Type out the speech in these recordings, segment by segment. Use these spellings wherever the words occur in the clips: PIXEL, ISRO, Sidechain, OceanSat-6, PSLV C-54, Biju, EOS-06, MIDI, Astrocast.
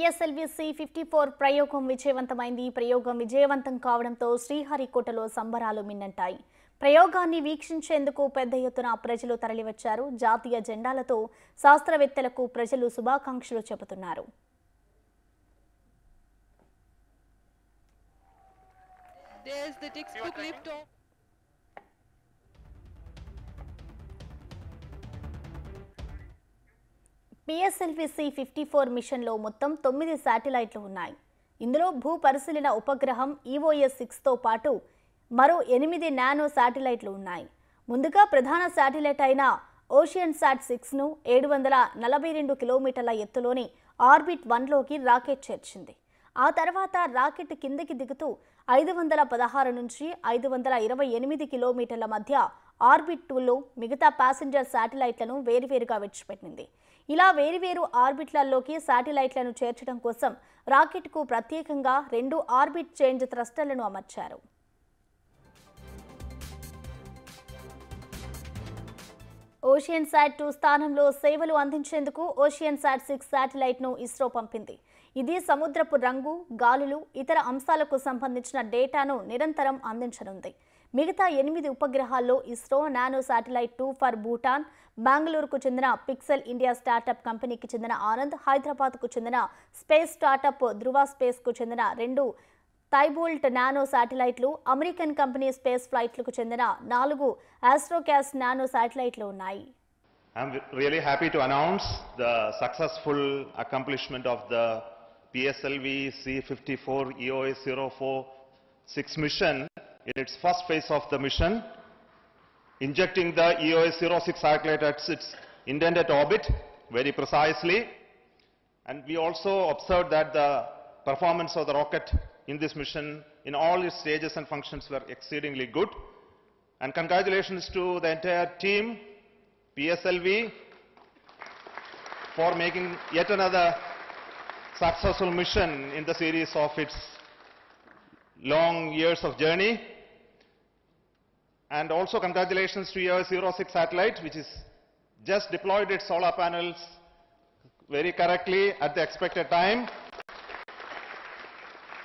PSLV C-54 ప్రయోగం విజయవంతం కావడంతో శ్రీహరికోటలో సంబరాలు మిన్నంటాయి. ప్రయోగాన్ని వీక్షించేందుకు పెద్ద ఎత్తున ప్రజలు తరలివచ్చారు. జాతీయ జెండాలతో శాస్త్రవేత్తలకు ప్రజలు శుభాకాంక్షలు చెబుతున్నారు. PSLV C-54 మిషన్లో మొత్తం 9 శాటిలైట్లు ఉన్నాయి. ఇందులో భూ పరిశీలన ఉపగ్రహం EOS-6తో పాటు మరో 8 నానో శాటిలైట్లు ఉన్నాయి. ముందుగా ప్రధాన శాటిలైట్ అయిన OceanSat-6ను 742 కిలోమీటర్ల ఎత్తులోని ఆర్బిట్ 1లోకి రాకెట్ చేర్చింది. ఆ తర్వాత రాకెట్ కిందకి దిగుతూ 516 నుంచి 528 కిలోమీటర్ల మధ్య ఆర్బిట్ 2లో మిగతా ప్యాసింజర్ శాటిలైట్లను వేరువేరుగా విడిచిపెట్టింది. ఇలా వేరువేరు ఆర్బిట్లలోకి శాటిలైట్లను చేర్చడం కోసం రాకెట్కు ప్రత్యేకంగా 2 ఆర్బిట్ చేంజ్ థ్రస్టర్లను అమర్చారు. OceanSat-2 స్థానంలో సేవలు అందించేందుకు OceanSat-6 శాటిలైట్ను ఇస్రో పంపింది. ఇది సముద్రపు రంగు, గాలులు, ఇతర అంశాలకు సంబంధించిన డేటాను నిరంతరం అందించనుంది. మిగతా 8 ఉపగ్రహాల్లో ISRO nano satellite 2 for Bhutan, బెంగళూరుకు చెందిన పిక్సెల్ ఇండియా స్టార్టప్ కంపెనీకి చెందిన ఆనంద్, హైదరాబాద్కు చెందిన స్పేస్ స్టార్టప్ ధృవ స్పేస్కు చెందిన 2 థైబోల్ట్ నానో శాటిలైట్లు, అమెరికన్ కంపెనీ స్పేస్ ఫ్లైట్లకు చెందిన 4 ఆస్ట్రోకాస్ట్ నానో శాటిలైట్లు ఉన్నాయి. I'm really happy to announce the successful accomplishment of the PSLV C-54 EOS-06 mission. In its first phase of the mission, injecting the EOS-06 satellite at its intended orbit very precisely, and we also observed that the performance of the rocket in this mission in all its stages and functions were exceedingly good. And congratulations to the entire team, PSLV, for making yet another successful mission in the series of its long years of journey. And also congratulations to your EOS-06 satellite, which is just deployed its solar panels very correctly at the expected time.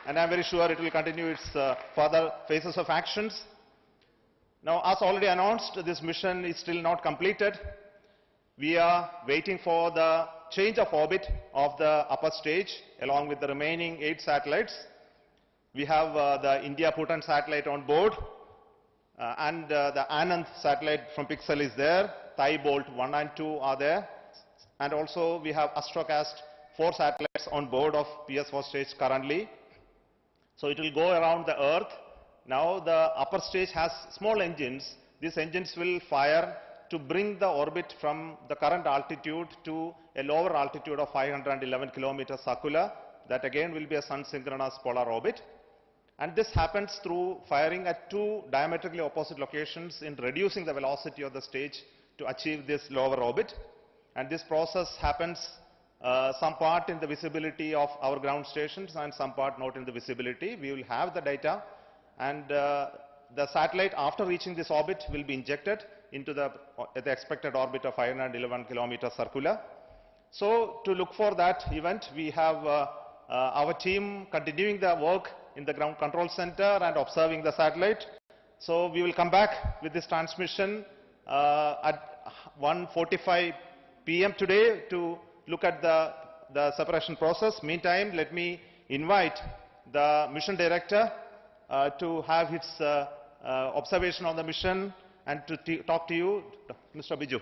And I'm very sure it will continue its further phases of actions. Now, as already announced, this mission is still not completed. We are waiting for the change of orbit of the upper stage along with the remaining 8 satellites. We have the India-Bhutan satellite on board, and the Anand satellite from PIXEL is there, Thai-Bolt 1 and 2 are there, and also we have Astrocast 4 satellites on board of PS4 stage currently. So it will go around the Earth. Now the upper stage has small engines. These engines will fire to bring the orbit from the current altitude to a lower altitude of 511 kilometers circular. That again will be a sun-synchronous polar orbit. And this happens through firing at 2 diametrically opposite locations in reducing the velocity of the stage to achieve this lower orbit. And this process happens some part in the visibility of our ground stations and some part not in the visibility. We will have the data, and the satellite after reaching this orbit will be injected into the expected orbit of 511 kilometers circular. So to look for that event, we have our team continuing their work in the ground control center and observing the satellite. So we will come back with this transmission at 1:45 p.m. today to look at the separation process. Meantime, let me invite the mission director to have his observation on the mission and to talk to you, Mr. Biju.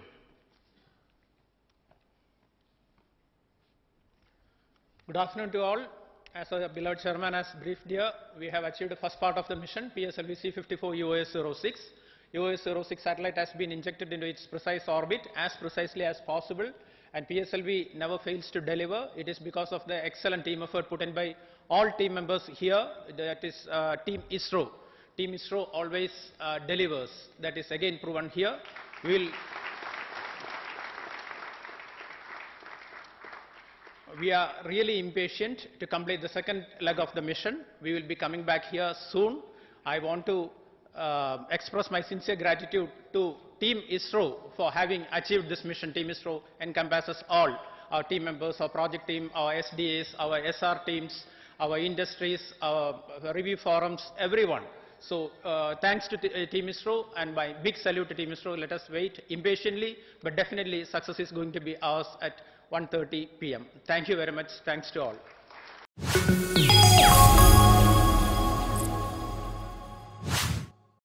Good afternoon to all. As our beloved chairman has briefed here, we have achieved the first part of the mission, PSLV C-54 EOS-06. EOS-06 satellite has been injected into its precise orbit as precisely as possible, and PSLV never fails to deliver. It is because of the excellent team effort put in by all team members here, that is Team ISRO. Team ISRO always delivers. That is again proven here. We are really impatient to complete the second leg of the mission. We will be coming back here soon. I want to express my sincere gratitude to Team ISRO for having achieved this mission. Team ISRO encompasses all. our team members, our project team, our SDAs, our SR teams, our industries, our review forums, everyone. So thanks to Team ISRO, and my big salute to Team ISRO. Let us wait impatiently, but definitely success is going to be ours at 1:30 p.m. Thank you very much. Thanks to all.